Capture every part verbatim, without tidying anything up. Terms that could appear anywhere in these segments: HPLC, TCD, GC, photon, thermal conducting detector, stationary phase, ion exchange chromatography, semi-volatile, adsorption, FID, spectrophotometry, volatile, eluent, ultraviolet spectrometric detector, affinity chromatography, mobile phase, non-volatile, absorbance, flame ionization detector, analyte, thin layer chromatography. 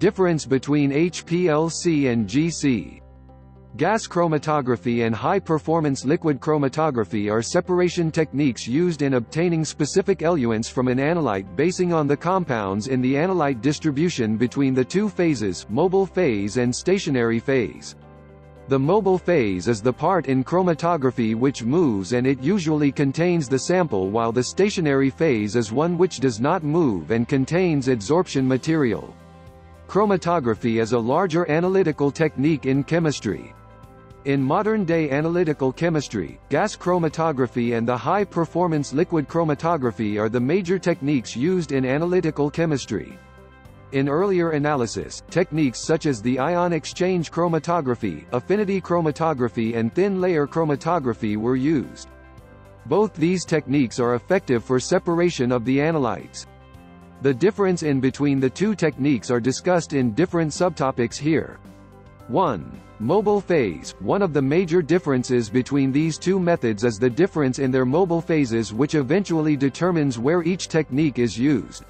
Difference between H P L C and G C. Gas chromatography and high-performance liquid chromatography are separation techniques used in obtaining specific eluents from an analyte basing on the compounds in the analyte distribution between the two phases, mobile phase and stationary phase. The mobile phase is the part in chromatography which moves, and it usually contains the sample, while the stationary phase is one which does not move and contains adsorption material. Chromatography is a larger analytical technique in chemistry. In modern-day analytical chemistry, gas chromatography and the high-performance liquid chromatography are the major techniques used in analytical chemistry. In earlier analysis, techniques such as the ion exchange chromatography, affinity chromatography and thin layer chromatography were used. Both these techniques are effective for separation of the analytes. The difference in between the two techniques are discussed in different subtopics here. one. Mobile phase. One of the major differences between these two methods is the difference in their mobile phases, which eventually determines where each technique is used.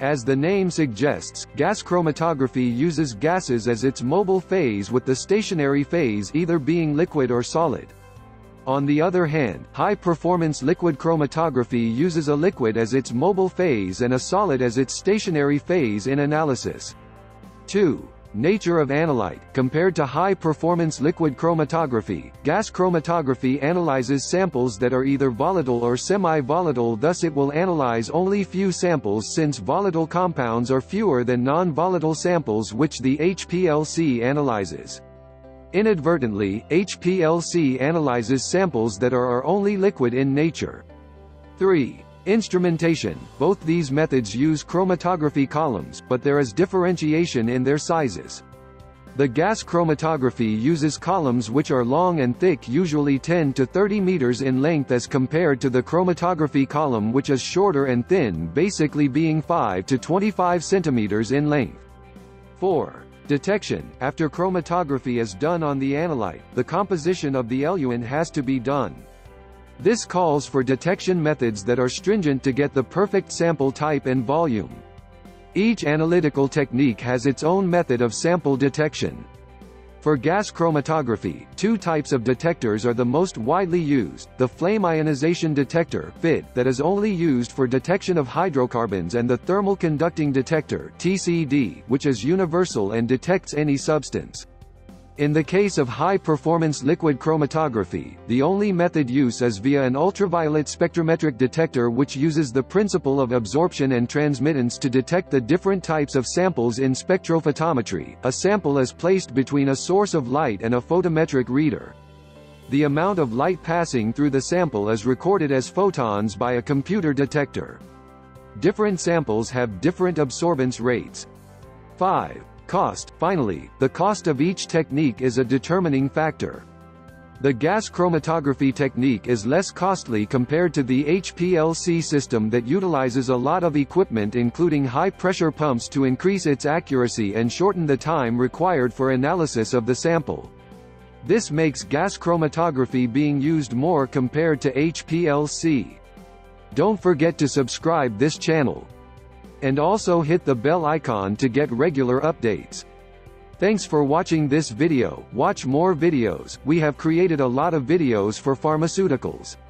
As the name suggests, gas chromatography uses gases as its mobile phase, with the stationary phase either being liquid or solid. On the other hand, high-performance liquid chromatography uses a liquid as its mobile phase and a solid as its stationary phase in analysis. two. Nature of analyte. Compared to high-performance liquid chromatography, gas chromatography analyzes samples that are either volatile or semi-volatile, thus it will analyze only few samples, since volatile compounds are fewer than non-volatile samples which the H P L C analyzes. Inadvertently, H P L C analyzes samples that are, are only liquid in nature. three. Instrumentation. Both these methods use chromatography columns, but there is differentiation in their sizes. The gas chromatography uses columns which are long and thick, usually ten to thirty meters in length, as compared to the chromatography column which is shorter and thin, basically being five to twenty-five centimeters in length. four. Detection. After chromatography is done on the analyte, the composition of the eluent has to be done. This calls for detection methods that are stringent to get the perfect sample type and volume. Each analytical technique has its own method of sample detection. For gas chromatography, two types of detectors are the most widely used, the flame ionization detector (F I D) that is only used for detection of hydrocarbons, and the thermal conducting detector (T C D), which is universal and detects any substance. In the case of high-performance liquid chromatography, the only method used is via an ultraviolet spectrometric detector, which uses the principle of absorption and transmittance to detect the different types of samples in spectrophotometry. A sample is placed between a source of light and a photometric reader. The amount of light passing through the sample is recorded as photons by a computer detector. Different samples have different absorbance rates. five. Cost. Finally, the cost of each technique is a determining factor. The gas chromatography technique is less costly compared to the H P L C system that utilizes a lot of equipment, including high-pressure pumps, to increase its accuracy and shorten the time required for analysis of the sample. This makes gas chromatography being used more compared to H P L C. Don't forget to subscribe this channel. And also hit the bell icon to get regular updates. Thanks for watching this video. Watch more videos. We have created a lot of videos for pharmaceuticals.